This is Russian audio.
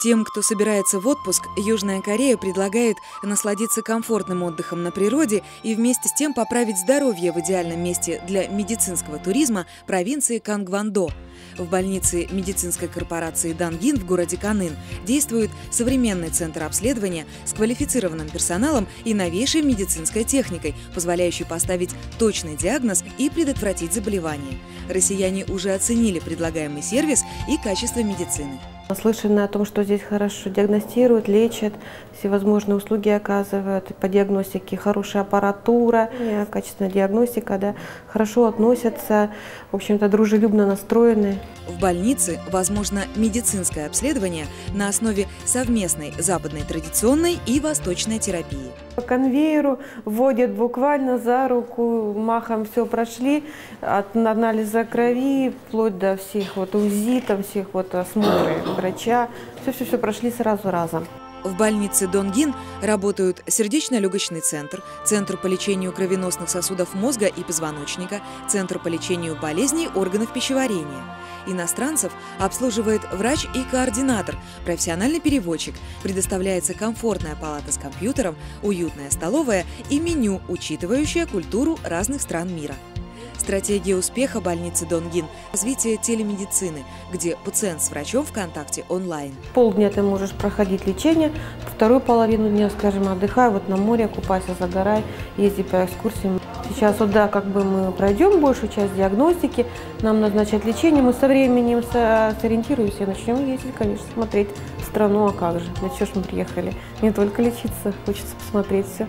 Тем, кто собирается в отпуск, Южная Корея предлагает насладиться комфортным отдыхом на природе и вместе с тем поправить здоровье в идеальном месте для медицинского туризма провинции Канвон-до. В больнице медицинской корпорации «Донгин» в городе Канын действует современный центр обследования с квалифицированным персоналом и новейшей медицинской техникой, позволяющей поставить точный диагноз и предотвратить заболевания. Россияне уже оценили предлагаемый сервис и качество медицины. Наслышаны о том, что здесь хорошо диагностируют, лечат, всевозможные услуги оказывают, по диагностике хорошая аппаратура, качественная диагностика, да, хорошо относятся, в общем-то, дружелюбно настроены. В больнице возможно медицинское обследование на основе совместной западной традиционной и восточной терапии. По конвейеру вводят буквально за руку, махом все прошли, от анализа крови, вплоть до всех вот УЗИ, там всех вот осмотров врача, все прошли сразу разом. В больнице Донгин работают сердечно-легочный центр, центр по лечению кровеносных сосудов мозга и позвоночника, центр по лечению болезней органов пищеварения. Иностранцев обслуживает врач и координатор, профессиональный переводчик. Предоставляется комфортная палата с компьютером, уютная столовая и меню, учитывающее культуру разных стран мира. Стратегия успеха больницы Донгин – развитие телемедицины, где пациент с врачом ВКонтакте онлайн. Полдня ты можешь проходить лечение, вторую половину дня, скажем, отдыхай, вот на море купайся, загорай, езди по экскурсиям. Сейчас вот, да, как бы мы пройдем большую часть диагностики, нам назначат лечение, мы со временем сориентируемся и начнем ездить, конечно, смотреть страну, а как же, на чё ж мы приехали, не только лечиться, хочется посмотреть все.